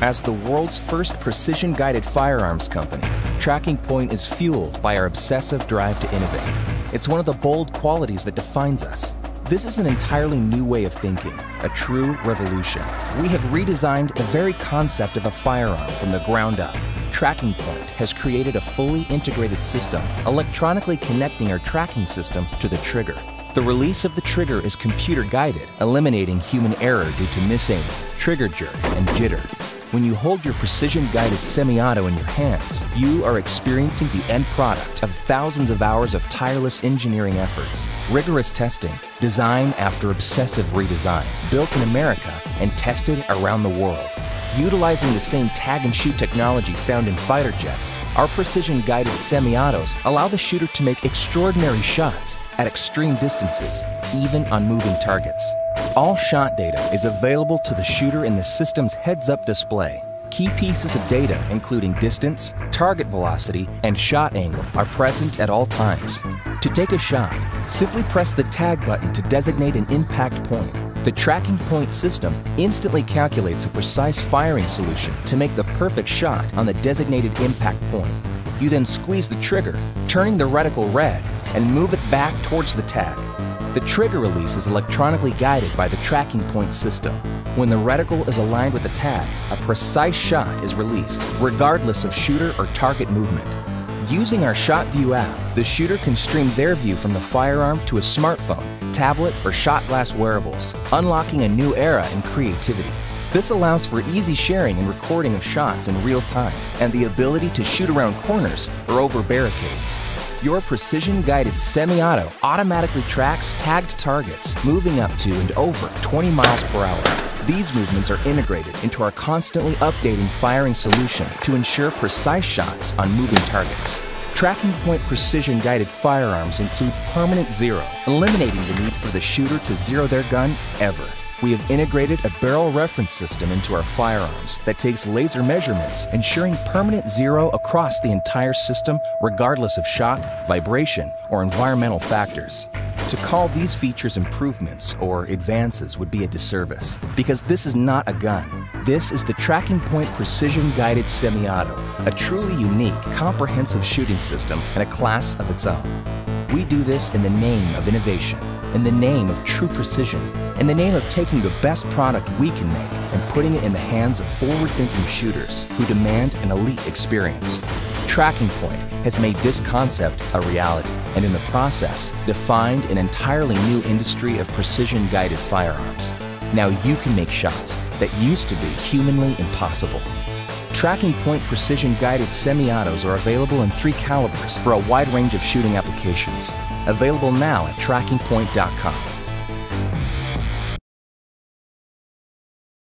As the world's first precision-guided firearms company, TrackingPoint is fueled by our obsessive drive to innovate. It's one of the bold qualities that defines us. This is an entirely new way of thinking, a true revolution. We have redesigned the very concept of a firearm from the ground up. TrackingPoint has created a fully integrated system, electronically connecting our tracking system to the trigger. The release of the trigger is computer-guided, eliminating human error due to misaiming, trigger jerk, and jitter. When you hold your precision-guided semi-auto in your hands, you are experiencing the end product of thousands of hours of tireless engineering efforts, rigorous testing, design after obsessive redesign, built in America and tested around the world. Utilizing the same tag-and-shoot technology found in fighter jets, our precision-guided semi-autos allow the shooter to make extraordinary shots at extreme distances, even on moving targets. All shot data is available to the shooter in the system's heads-up display. Key pieces of data, including distance, target velocity, and shot angle, are present at all times. To take a shot, simply press the tag button to designate an impact point. The TrackingPoint system instantly calculates a precise firing solution to make the perfect shot on the designated impact point. You then squeeze the trigger, turning the reticle red, and move it back towards the tag. The trigger release is electronically guided by the TrackingPoint system. When the reticle is aligned with the tag, a precise shot is released, regardless of shooter or target movement. Using our ShotView app, the shooter can stream their view from the firearm to a smartphone, tablet, or shot glass wearables, unlocking a new era in creativity. This allows for easy sharing and recording of shots in real time, and the ability to shoot around corners or over barricades. Your precision-guided semi-auto automatically tracks tagged targets, moving up to and over 20 miles per hour. These movements are integrated into our constantly updating firing solution to ensure precise shots on moving targets. TrackingPoint precision-guided firearms include permanent zero, eliminating the need for the shooter to zero their gun ever. We have integrated a barrel reference system into our firearms that takes laser measurements, ensuring permanent zero across the entire system, regardless of shock, vibration, or environmental factors. To call these features improvements or advances would be a disservice, because this is not a gun. This is the TrackingPoint precision-guided semi-auto, a truly unique, comprehensive shooting system and a class of its own. We do this in the name of innovation, in the name of true precision, in the name of taking the best product we can make and putting it in the hands of forward-thinking shooters who demand an elite experience. TrackingPoint has made this concept a reality, and in the process, defined an entirely new industry of precision-guided firearms. Now you can make shots that used to be humanly impossible. TrackingPoint precision-guided semi-autos are available in 3 calibers for a wide range of shooting applications. Available now at trackingpoint.com.